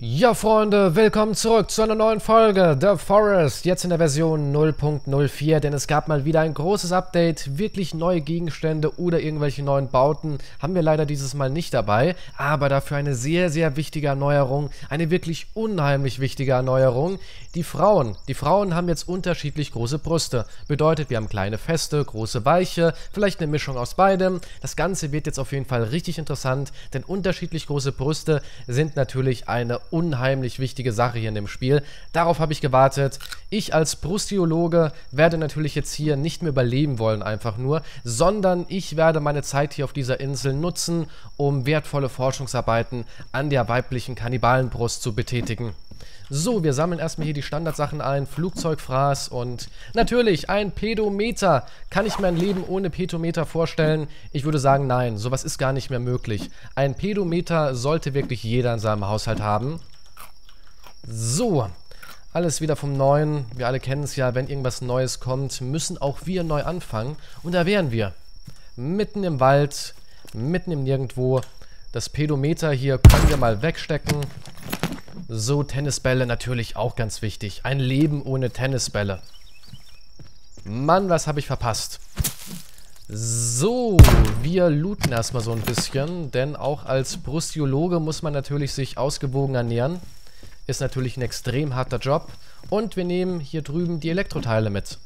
Ja, Freunde, willkommen zurück zu einer neuen Folge The Forest, jetzt in der Version 0.04, denn es gab mal wieder ein großes Update, wirklich neue Gegenstände oder irgendwelche neuen Bauten haben wir leider dieses Mal nicht dabei, aber dafür eine sehr, sehr wichtige Erneuerung, eine wirklich unheimlich wichtige Erneuerung, die Frauen haben jetzt unterschiedlich große Brüste, bedeutet wir haben kleine feste, große weiche, vielleicht eine Mischung aus beidem, das Ganze wird jetzt auf jeden Fall richtig interessant, denn unterschiedlich große Brüste sind natürlich eine unheimlich wichtige Sache hier in dem Spiel. Darauf habe ich gewartet. Ich als Brustiologe werde natürlich jetzt hier nicht mehr überleben wollen, einfach nur, sondern ich werde meine Zeit hier auf dieser Insel nutzen, um wertvolle Forschungsarbeiten an der weiblichen Kannibalenbrust zu betätigen. So, wir sammeln erstmal hier die Standardsachen ein, Flugzeugfraß und natürlich ein Pedometer. Kann ich mir ein Leben ohne Pedometer vorstellen? Ich würde sagen, nein, sowas ist gar nicht mehr möglich. Ein Pedometer sollte wirklich jeder in seinem Haushalt haben. So, alles wieder vom Neuen. Wir alle kennen es ja, wenn irgendwas Neues kommt, müssen auch wir neu anfangen. Und da wären wir. Mitten im Wald, mitten im Nirgendwo. Das Pedometer hier können wir mal wegstecken. So, Tennisbälle natürlich auch ganz wichtig. Ein Leben ohne Tennisbälle. Mann, was habe ich verpasst. So, wir looten erstmal so ein bisschen, denn auch als Brustiologe muss man natürlich sich ausgewogen ernähren. Ist natürlich ein extrem harter Job. Und wir nehmen hier drüben die Elektroteile mit.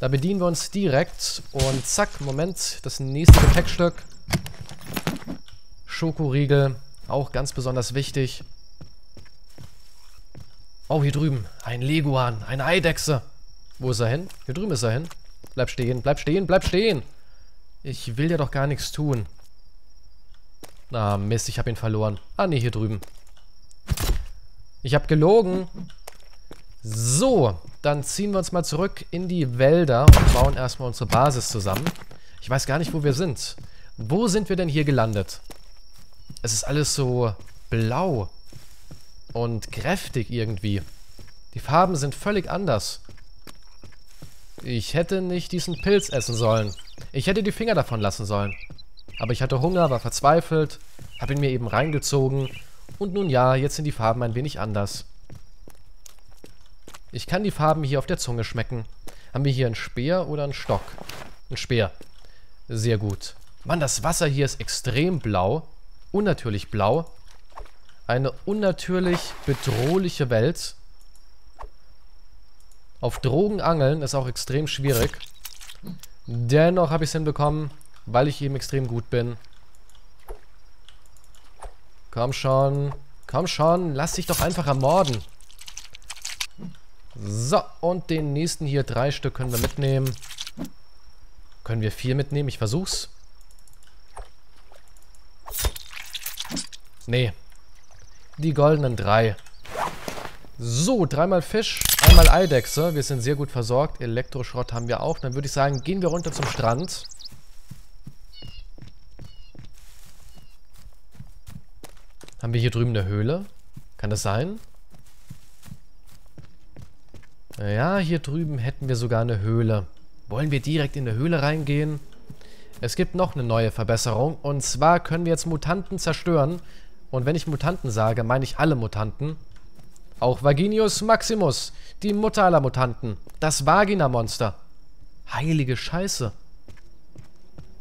Da bedienen wir uns direkt und zack, Moment, das nächste Gepäckstück. Schokoriegel, auch ganz besonders wichtig. Oh, hier drüben. Ein Leguan. Eine Eidechse. Wo ist er hin? Hier drüben ist er hin. Bleib stehen, bleib stehen, bleib stehen. Ich will dir doch gar nichts tun. Na, Mist, ich habe ihn verloren. Ah, nee, hier drüben. Ich habe gelogen. So, dann ziehen wir uns mal zurück in die Wälder und bauen erstmal unsere Basis zusammen. Ich weiß gar nicht, wo wir sind. Wo sind wir denn hier gelandet? Es ist alles so blau. Und kräftig irgendwie. Die Farben sind völlig anders. Ich hätte nicht diesen Pilz essen sollen. Ich hätte die Finger davon lassen sollen. Aber ich hatte Hunger, war verzweifelt, habe ihn mir eben reingezogen. Und nun ja, jetzt sind die Farben ein wenig anders. Ich kann die Farben hier auf der Zunge schmecken. Haben wir hier einen Speer oder einen Stock? Ein Speer. Sehr gut. Mann, das Wasser hier ist extrem blau. Unnatürlich blau. Eine unnatürlich bedrohliche Welt. Auf Drogen angeln ist auch extrem schwierig. Dennoch habe ich es hinbekommen, weil ich eben extrem gut bin. Komm schon, lass dich doch einfach ermorden. So, und den nächsten hier, 3 Stück können wir mitnehmen. Können wir 4 mitnehmen? Ich versuch's. Nee. Die goldenen 3. So, 3-mal Fisch, 1-mal Eidechse. Wir sind sehr gut versorgt. Elektroschrott haben wir auch. Dann würde ich sagen, gehen wir runter zum Strand. Haben wir hier drüben eine Höhle? Kann das sein? Ja, hier drüben hätten wir sogar eine Höhle. Wollen wir direkt in eine Höhle reingehen? Es gibt noch eine neue Verbesserung. Und zwar können wir jetzt Mutanten zerstören. Und wenn ich Mutanten sage, meine ich alle Mutanten. Auch Vaginius Maximus, die Mutter aller Mutanten. Das Vagina-Monster. Heilige Scheiße.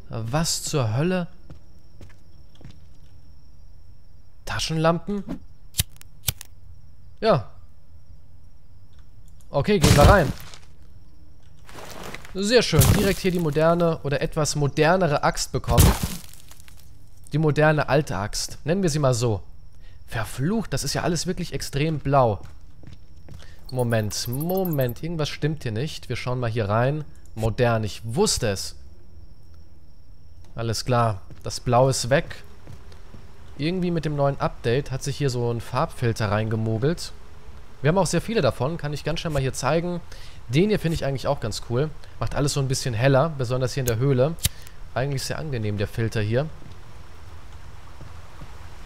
Was zur Hölle? Taschenlampen? Ja. Okay, gehen wir rein. Sehr schön. Direkt hier die moderne oder etwas modernere Axt bekommen. Die moderne alte Axt. Nennen wir sie mal so. Verflucht, das ist ja alles wirklich extrem blau. Moment, Moment. Irgendwas stimmt hier nicht. Wir schauen mal hier rein. Modern, ich wusste es. Alles klar. Das Blau ist weg. Irgendwie mit dem neuen Update hat sich hier so ein Farbfilter reingemogelt. Wir haben auch sehr viele davon. Kann ich ganz schnell mal hier zeigen. Den hier finde ich eigentlich auch ganz cool. Macht alles so ein bisschen heller. Besonders hier in der Höhle. Eigentlich sehr angenehm, der Filter hier.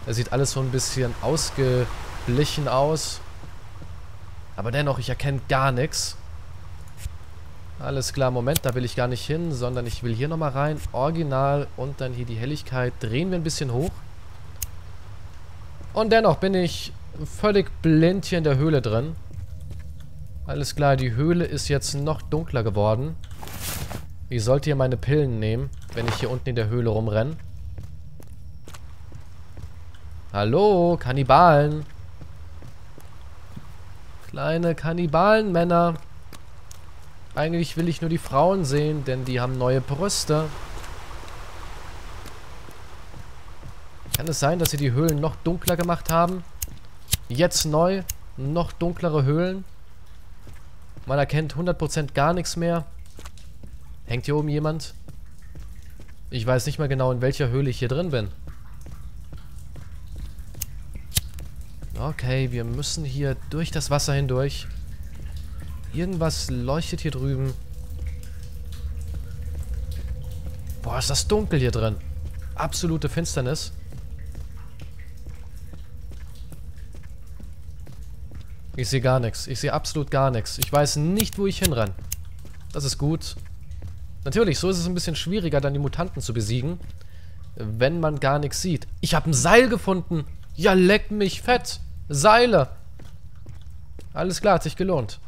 Das sieht alles so ein bisschen ausgeblichen aus. Aber dennoch, ich erkenne gar nichts. Alles klar, Moment, da will ich gar nicht hin, sondern ich will hier nochmal rein. Original und dann hier die Helligkeit. Drehen wir ein bisschen hoch. Und dennoch bin ich völlig blind hier in der Höhle drin. Alles klar, die Höhle ist jetzt noch dunkler geworden. Ich sollte hier meine Pillen nehmen, wenn ich hier unten in der Höhle rumrenne. Hallo, Kannibalen. Kleine Kannibalenmänner. Eigentlich will ich nur die Frauen sehen, denn die haben neue Brüste. Kann es sein, dass sie die Höhlen noch dunkler gemacht haben? Jetzt neu, noch dunklere Höhlen. Man erkennt 100% gar nichts mehr. Hängt hier oben jemand? Ich weiß nicht mal genau, in welcher Höhle ich hier drin bin. Okay, wir müssen hier durch das Wasser hindurch. Irgendwas leuchtet hier drüben. Boah, ist das dunkel hier drin. Absolute Finsternis. Ich sehe gar nichts. Ich sehe absolut gar nichts. Ich weiß nicht, wo ich hinrenne. Das ist gut. Natürlich, so ist es ein bisschen schwieriger, dann die Mutanten zu besiegen, wenn man gar nichts sieht. Ich habe ein Seil gefunden. Ja, leck mich fett. Seile. Alles klar, hat sich gelohnt.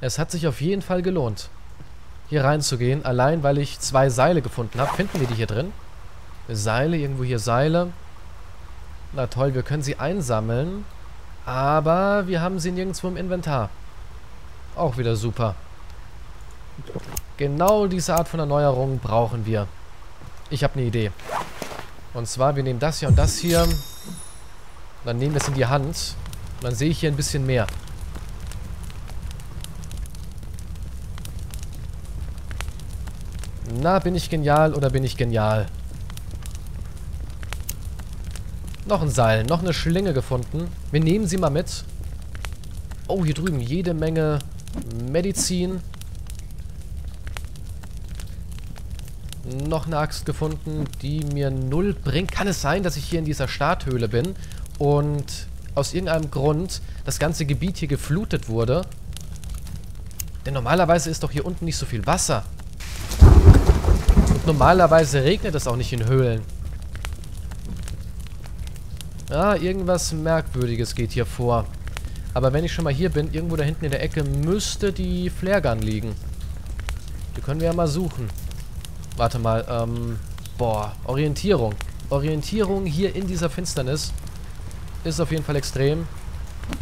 Es hat sich auf jeden Fall gelohnt, hier reinzugehen. Allein, weil ich 2 Seile gefunden habe. Finden wir die hier drin? Seile, irgendwo hier Seile. Na toll, wir können sie einsammeln. Aber wir haben sie nirgendwo im Inventar. Auch wieder super. Genau diese Art von Erneuerung brauchen wir. Ich habe eine Idee. Und zwar, wir nehmen das hier und das hier. Dann nehmen wir es in die Hand. Und dann sehe ich hier ein bisschen mehr. Na, bin ich genial oder bin ich genial? Noch ein Seil, noch eine Schlinge gefunden. Wir nehmen sie mal mit. Oh, hier drüben jede Menge Medizin. Noch eine Axt gefunden, die mir 0 bringt. Kann es sein, dass ich hier in dieser Starthöhle bin und aus irgendeinem Grund das ganze Gebiet hier geflutet wurde? Denn normalerweise ist doch hier unten nicht so viel Wasser. Und normalerweise regnet es auch nicht in Höhlen. Ja, irgendwas Merkwürdiges geht hier vor. Aber wenn ich schon mal hier bin, irgendwo da hinten in der Ecke müsste die Flaregun liegen. Die können wir ja mal suchen. Warte mal, boah, Orientierung. Orientierung hier in dieser Finsternis ist auf jeden Fall extrem.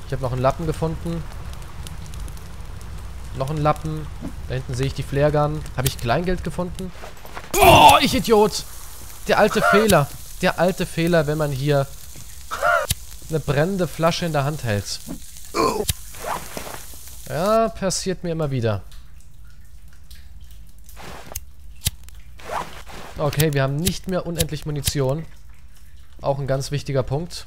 Ich habe noch einen Lappen gefunden. Noch einen Lappen. Da hinten sehe ich die Flaregun. Habe ich Kleingeld gefunden? Boah, ich Idiot! Der alte Fehler. Der alte Fehler, wenn man hier eine brennende Flasche in der Hand hält. Ja, passiert mir immer wieder. Okay, wir haben nicht mehr unendlich Munition. Auch ein ganz wichtiger Punkt.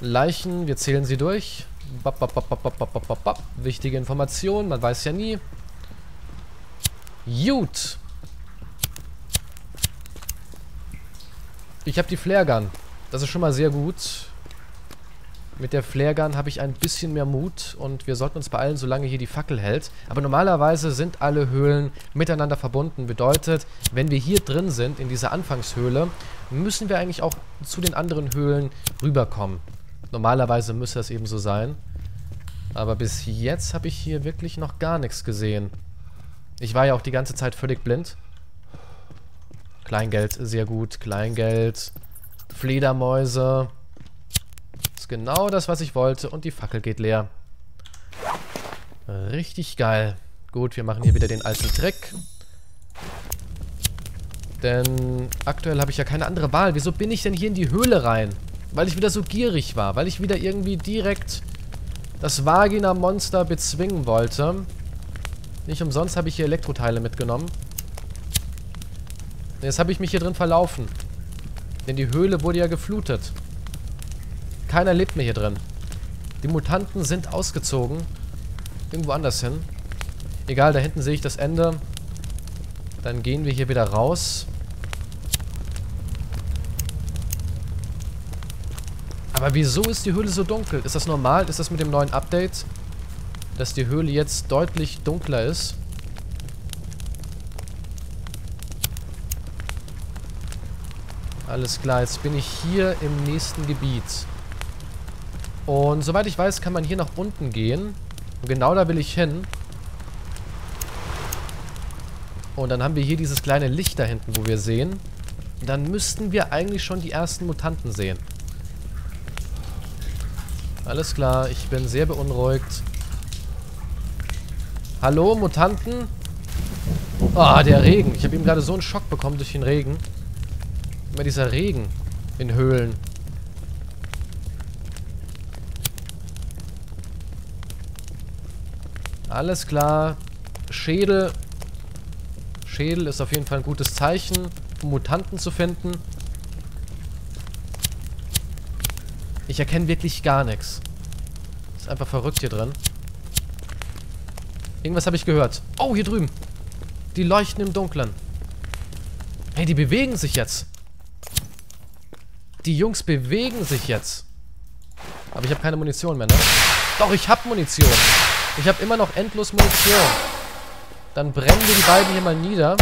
Leichen, wir zählen sie durch. Bap, bap, bap, bap, bap, bap, bap, bap. Wichtige Informationen, man weiß ja nie. Gut. Ich habe die Flaregun. Das ist schon mal sehr gut. Mit der Flaregun habe ich ein bisschen mehr Mut und wir sollten uns beeilen, solange hier die Fackel hält. Aber normalerweise sind alle Höhlen miteinander verbunden. Bedeutet, wenn wir hier drin sind, in dieser Anfangshöhle, müssen wir eigentlich auch zu den anderen Höhlen rüberkommen. Normalerweise müsste das eben so sein. Aber bis jetzt habe ich hier wirklich noch gar nichts gesehen. Ich war ja auch die ganze Zeit völlig blind. Kleingeld, sehr gut. Kleingeld. Fledermäuse. Ist genau das, was ich wollte. Und die Fackel geht leer. Richtig geil. Gut, wir machen hier wieder den alten Trick. Denn aktuell habe ich ja keine andere Wahl. Wieso bin ich denn hier in die Höhle rein? Weil ich wieder so gierig war. Weil ich wieder irgendwie direkt das Vagina-Monster bezwingen wollte. Nicht umsonst habe ich hier Elektroteile mitgenommen. Jetzt habe ich mich hier drin verlaufen. Denn die Höhle wurde ja geflutet. Keiner lebt mehr hier drin. Die Mutanten sind ausgezogen. Irgendwo anders hin. Egal, da hinten sehe ich das Ende. Dann gehen wir hier wieder raus. Aber wieso ist die Höhle so dunkel? Ist das normal? Ist das mit dem neuen Update? dass die Höhle jetzt deutlich dunkler ist. Alles klar, jetzt bin ich hier im nächsten Gebiet. Und soweit ich weiß, kann man hier nach unten gehen. Und genau da will ich hin. Und dann haben wir hier dieses kleine Licht da hinten, wo wir sehen. Und dann müssten wir eigentlich schon die ersten Mutanten sehen. Alles klar, ich bin sehr beunruhigt. Hallo, Mutanten? Ah, der Regen. Ich habe eben gerade so einen Schock bekommen durch den Regen. Immer dieser Regen in Höhlen. Alles klar. Schädel. Schädel ist auf jeden Fall ein gutes Zeichen, um Mutanten zu finden. Ich erkenne wirklich gar nichts. Ist einfach verrückt hier drin. Irgendwas habe ich gehört. Oh, hier drüben. Die leuchten im Dunkeln. Hey, die bewegen sich jetzt. Die Jungs bewegen sich jetzt. Aber ich habe keine Munition mehr, ne? Doch, ich habe Munition. Ich habe immer noch endlos Munition. Dann brennen wir die beiden hier mal nieder.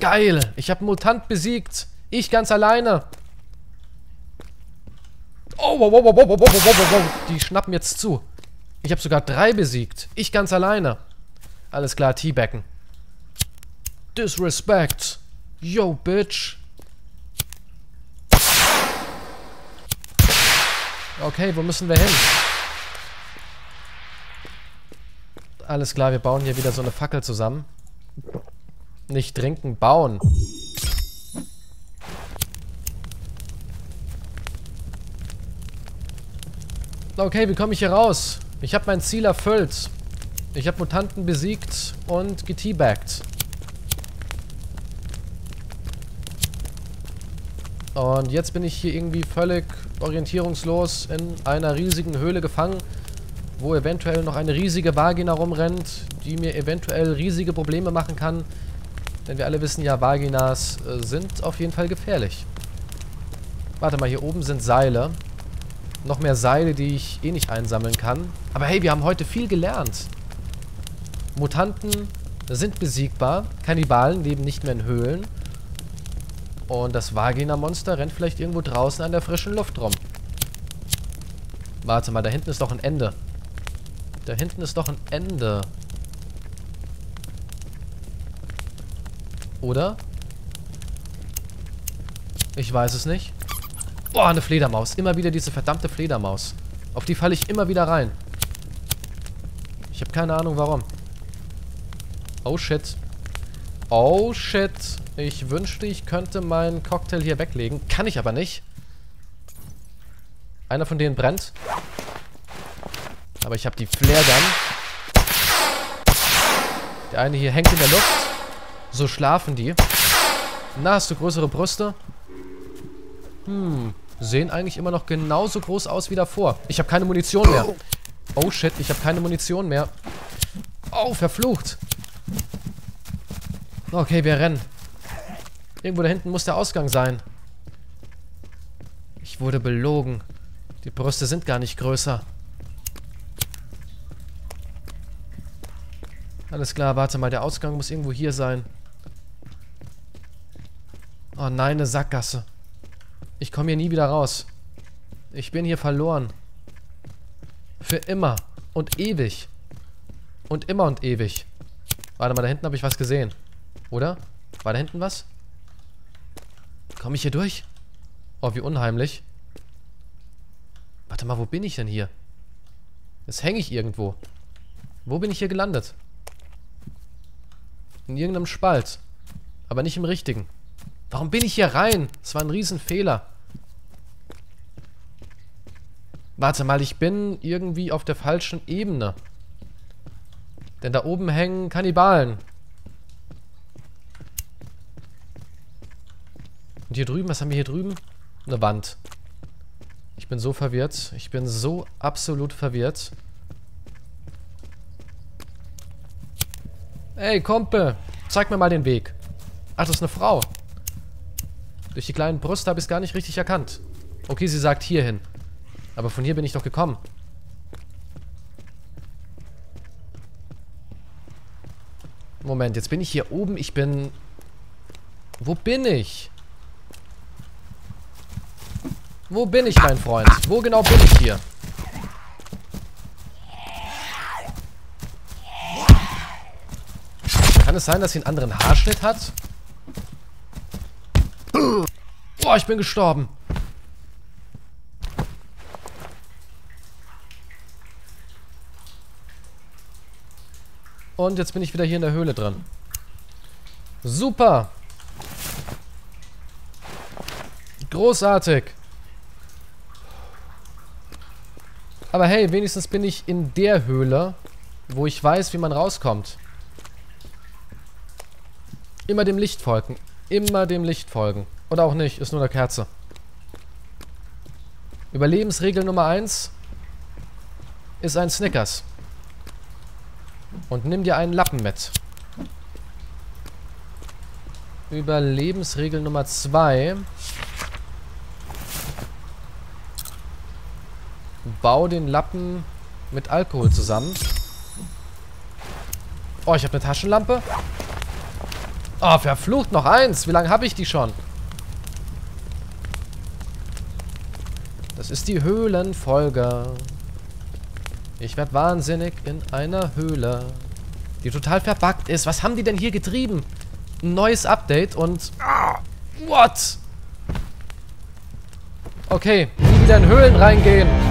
Geil. Ich habe einen Mutant besiegt. Ich ganz alleine. Oh, wow, wow, wow, wow, wow, wow, wow, wow. Die schnappen jetzt zu. Ich habe sogar 3 besiegt. Ich ganz alleine. Alles klar, Teabacken. Disrespect. Yo, Bitch. Okay, wo müssen wir hin? Alles klar, wir bauen hier wieder so eine Fackel zusammen. Nicht trinken, bauen. Okay, wie komme ich hier raus? Ich habe mein Ziel erfüllt. Ich habe Mutanten besiegt und geteabaggt. Und jetzt bin ich hier irgendwie völlig orientierungslos in einer riesigen Höhle gefangen, wo eventuell noch eine riesige Vagina rumrennt, die mir eventuell riesige Probleme machen kann. Denn wir alle wissen ja, Vaginas sind auf jeden Fall gefährlich. Warte mal, hier oben sind Seile. Noch mehr Seile, die ich eh nicht einsammeln kann. Aber hey, wir haben heute viel gelernt. Mutanten sind besiegbar. Kannibalen leben nicht mehr in Höhlen. Und das Vagina-Monster rennt vielleicht irgendwo draußen an der frischen Luft rum. Warte mal, da hinten ist doch ein Ende. Da hinten ist doch ein Ende. Oder? Ich weiß es nicht. Boah, eine Fledermaus. Immer wieder diese verdammte Fledermaus. Auf die falle ich immer wieder rein. Ich habe keine Ahnung, warum. Oh, shit. Oh, shit. Ich wünschte, ich könnte meinen Cocktail hier weglegen. Kann ich aber nicht. Einer von denen brennt. Aber ich habe die Flare Gun. Der eine hier hängt in der Luft. So schlafen die. Na, hast du größere Brüste? Hm, sehen eigentlich immer noch genauso groß aus wie davor. Ich habe keine Munition mehr. Oh shit, ich habe keine Munition mehr. Oh, verflucht. Okay, wir rennen. Irgendwo da hinten muss der Ausgang sein. Ich wurde belogen. Die Brüste sind gar nicht größer. Alles klar, warte mal, der Ausgang muss irgendwo hier sein. Oh nein, eine Sackgasse. Ich komme hier nie wieder raus. Ich bin hier verloren. Für immer und ewig. Und immer und ewig. Warte mal, da hinten habe ich was gesehen. Oder? War da hinten was? Komme ich hier durch? Oh, wie unheimlich. Warte mal, wo bin ich denn hier? Jetzt hänge ich irgendwo. Wo bin ich hier gelandet? In irgendeinem Spalt. Aber nicht im richtigen. Warum bin ich hier rein? Das war ein Riesenfehler. Warte mal, ich bin irgendwie auf der falschen Ebene. Denn da oben hängen Kannibalen. Und hier drüben, was haben wir hier drüben? Eine Wand. Ich bin so verwirrt. Ich bin so absolut verwirrt. Ey, Kumpel, zeig mir mal den Weg. Ach, das ist eine Frau. Durch die kleinen Brüste habe ich es gar nicht richtig erkannt. Okay, sie sagt hierhin. Aber von hier bin ich doch gekommen. Moment, jetzt bin ich hier oben. Ich bin... Wo bin ich? Wo bin ich, mein Freund? Wo genau bin ich hier? Kann es sein, dass sie einen anderen Haarschnitt hat? Boah, ich bin gestorben. Und jetzt bin ich wieder hier in der Höhle drin. Super. Großartig. Aber hey, wenigstens bin ich in der Höhle, wo ich weiß, wie man rauskommt. Immer dem Licht folgen. Immer dem Licht folgen. Oder auch nicht, ist nur eine Kerze. Überlebensregel Nummer 1 ist ein Snickers. Und nimm dir einen Lappen mit. Überlebensregel Nummer 2. Bau den Lappen mit Alkohol zusammen. Oh, ich habe eine Taschenlampe. Oh, verflucht, noch eins. Wie lange habe ich die schon? Das ist die Höhlenfolge. Ich werde wahnsinnig in einer Höhle, die total verbuggt ist. Was haben die denn hier getrieben? Ein neues Update und... What? Okay, nie wieder in Höhlen reingehen.